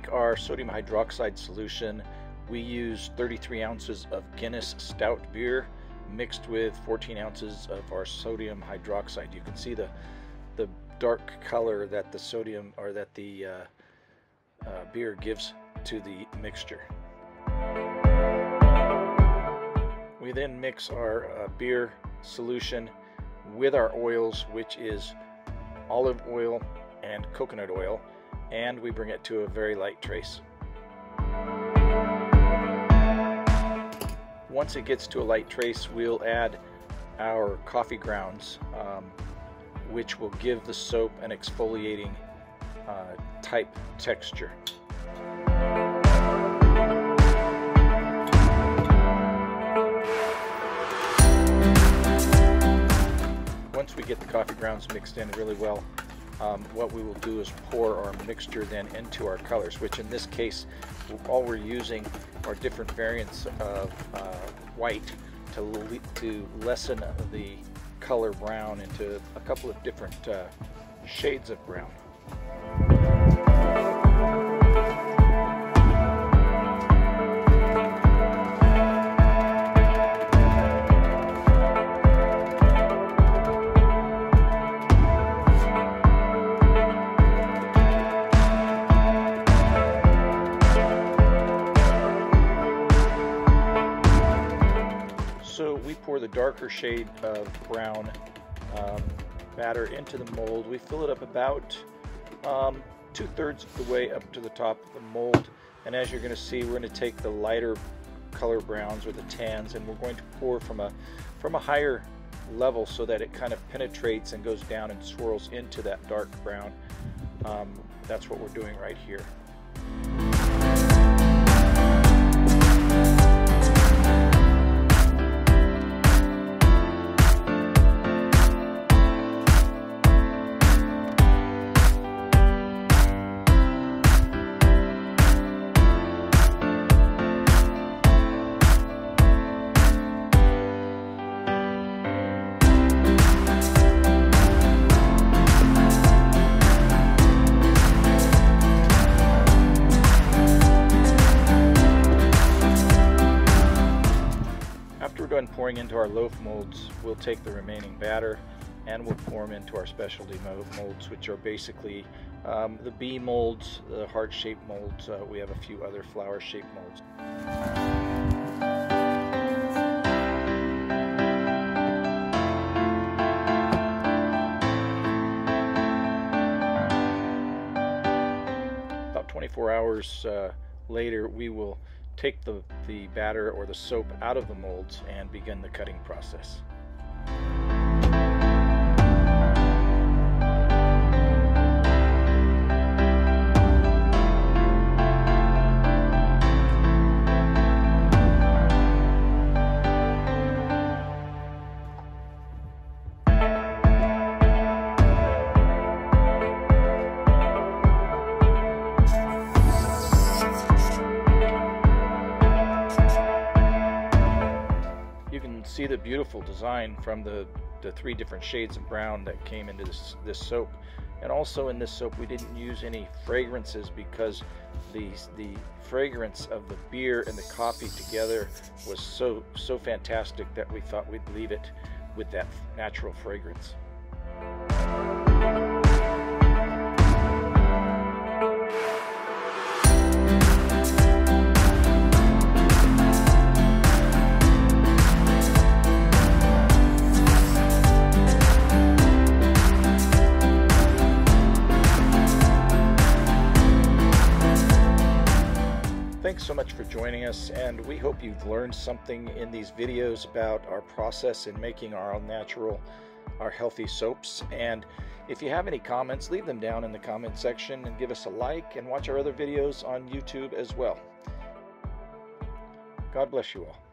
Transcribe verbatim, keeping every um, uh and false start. make our sodium hydroxide solution, we use thirty-three ounces of Guinness stout beer mixed with fourteen ounces of our sodium hydroxide. You can see the the dark color that the sodium or that the uh, uh, beer gives to the mixture. We then mix our uh, beer solution with our oils, which is olive oil and coconut oil, and we bring it to a very light trace. Once it gets to a light trace, we'll add our coffee grounds, um, which will give the soap an exfoliating uh, type texture. Once we get the coffee grounds mixed in really well, um, what we will do is pour our mixture then into our colors, which in this case, all we're using are different variants of uh, white to, le to lessen the color brown into a couple of different uh, shades of brown. So we pour the darker shade of brown um, batter into the mold. We fill it up about um, two-thirds of the way up to the top of the mold. And as you're going to see, we're going to take the lighter color browns or the tans, and we're going to pour from a, from a higher level so that it kind of penetrates and goes down and swirls into that dark brown. Um, that's what we're doing right here. Done pouring into our loaf molds, we'll take the remaining batter and we'll pour them into our specialty molds, which are basically um, the bee molds, the heart-shaped molds. Uh, we have a few other flower-shaped molds. About twenty-four hours uh, later, we will take the, the batter or the soap out of the molds and begin the cutting process. See the beautiful design from the, the three different shades of brown that came into this, this soap. And also in this soap we didn't use any fragrances because the, the fragrance of the beer and the coffee together was so, so fantastic that we thought we'd leave it with that natural fragrance. Thanks so much for joining us, and we hope you've learned something in these videos about our process in making our all natural, our healthy soaps. And if you have any comments, leave them down in the comment section and give us a like, and watch our other videos on YouTube as well. God bless you all.